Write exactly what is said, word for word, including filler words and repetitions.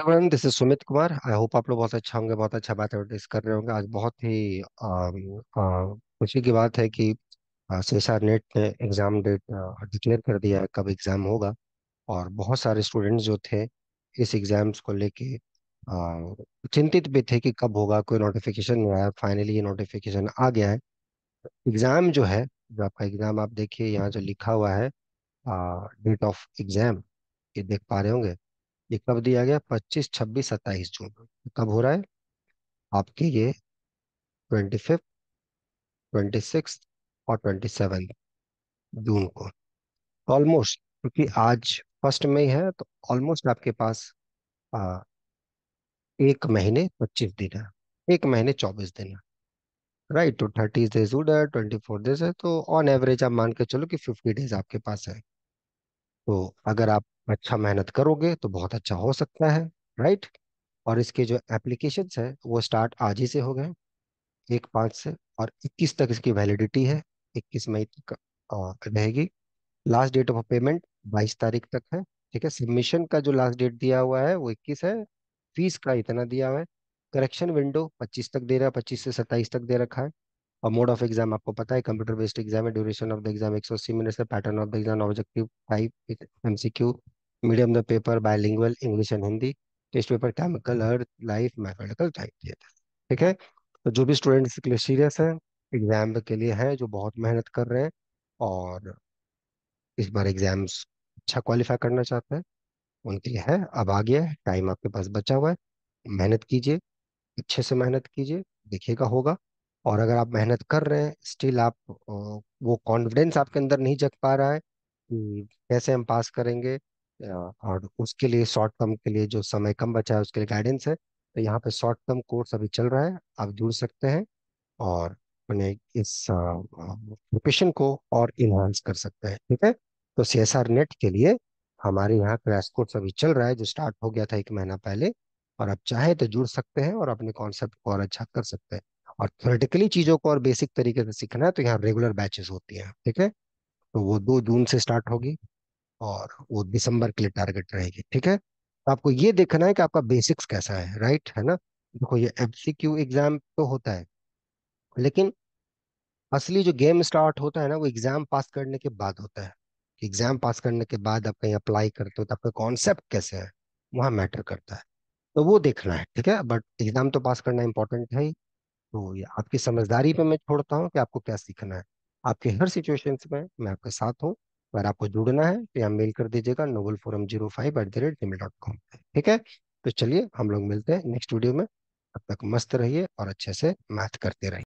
Everyone, this is Sumit Kumar. I hope आप लोग बहुत अच्छा होंगे, बहुत अच्छा मैथमेटिक्स कर रहे होंगे। आज बहुत ही अम, अ, खुशी की बात है कि सीएसआईआर नेट ने एग्ज़ाम डेट डिक्लेयर कर दिया है, कब एग्ज़ाम होगा। और बहुत सारे स्टूडेंट्स जो थे इस एग्ज़ाम्स को लेके अ, चिंतित भी थे कि कब होगा, कोई नोटिफिकेशन नहीं आया। फाइनली ये नोटिफिकेशन आ गया है। एग्ज़ाम जो है, जो आपका एग्ज़ाम, आप देखिए यहाँ जो लिखा हुआ है डेट ऑफ एग्ज़ाम, ये देख पा रहे होंगे। ये कब दिया गया? पच्चीस, छब्बीस, सत्ताईस जून। कब हो रहा है आपके? ये ट्वेंटी फिफ्थ ट्वेंटी सिक्स और ट्वेंटी सेवन जून को ऑलमोस्ट, क्योंकि आज फर्स्ट मई है तो ऑलमोस्ट आपके पास आ, एक महीने पच्चीस दिन है, एक महीने चौबीस दिन है, राइट। तो थर्टी डेज उधर, ट्वेंटी फोर डेज है, तो ऑन एवरेज आप मान के चलो कि फिफ्टी डेज आपके पास है। तो अगर आप अच्छा मेहनत करोगे तो बहुत अच्छा हो सकता है, राइट। और इसके जो एप्लीकेशंस है वो स्टार्ट आज ही से हो गए, एक पाँच से, और इक्कीस तक इसकी वैलिडिटी है, इक्कीस मई तक रहेगी। लास्ट डेट ऑफ पेमेंट बाईस तारीख तक है, ठीक है। सबमिशन का जो लास्ट डेट दिया हुआ है वो इक्कीस है, फीस का इतना दिया हुआ है। करेक्शन विंडो पच्चीस तक दे रहा है, पच्चीस से सत्ताईस तक दे रखा है। और मोड ऑफ एग्जाम आपको पता है, कंप्यूटर बेस्ड एग्जाम है। ड्यूरेशन ऑफ द एग्जाम एक सौ अस्सी मिनट है। Pattern of the exam objective type MCQ, medium the paper bilingual English and Hindi. Test paper chemical, earth, life, mathematical type दिया था, ठीक है। तो जो भी स्टूडेंट्स के लिए सीरियस हैं, एग्जाम के लिए हैं, जो बहुत मेहनत कर रहे हैं और इस बार एग्जाम्स अच्छा क्वालिफाई करना चाहते हैं, उनके लिए है। अब आ गया है, टाइम आपके पास बचा हुआ है। मेहनत कीजिए, अच्छे से मेहनत कीजिए, देखिएगा होगा। और अगर आप मेहनत कर रहे हैं, स्टिल आप वो कॉन्फिडेंस आपके अंदर नहीं जग पा रहा है कि कैसे हम पास करेंगे, और उसके लिए शॉर्ट टर्म के लिए जो समय कम बचा है उसके लिए गाइडेंस है। तो यहाँ पे शॉर्ट टर्म कोर्स अभी चल रहा है, आप जुड़ सकते हैं और अपने इस प्रिपरेशन को और इन्हांस कर सकते हैं, ठीक है। तो सीएसआईआर नेट के लिए हमारे यहाँ क्रैश कोर्स अभी चल रहा है, जो स्टार्ट हो गया था एक महीना पहले, और आप चाहे तो जुड़ सकते हैं और अपने कॉन्सेप्ट को और अच्छा कर सकते हैं। और थ्योरेटिकली चीज़ों को और बेसिक तरीके से सीखना है तो यहाँ रेगुलर बैचेस होती हैं, ठीक है। तो वो दो जून से स्टार्ट होगी और वो दिसंबर के लिए टारगेट रहेगी, ठीक है। तो आपको ये देखना है कि आपका बेसिक्स कैसा है, राइट, है ना। देखो, ये एमसीक्यू एग्जाम तो होता है, लेकिन असली जो गेम स्टार्ट होता है ना, वो एग्जाम पास करने के बाद होता है। एग्जाम पास करने के बाद आप कहीं अप्लाई करते हो तो आपका कॉन्सेप्ट कैसे है वहाँ मैटर करता है, तो वो देखना है, ठीक है। बट एग्जाम तो पास करना इंपॉर्टेंट है ही। तो ये आपकी समझदारी पे मैं छोड़ता हूँ कि आपको क्या सीखना है। आपके हर सिचुएशन में मैं आपके साथ हूँ। अगर आपको जुड़ना है तो यहाँ मेल कर दीजिएगा, noble forum zero five eight the rate Gmail dot com, ठीक है। तो चलिए, हम लोग मिलते हैं नेक्स्ट वीडियो में। तब तक मस्त रहिए और अच्छे से मैथ करते रहिए।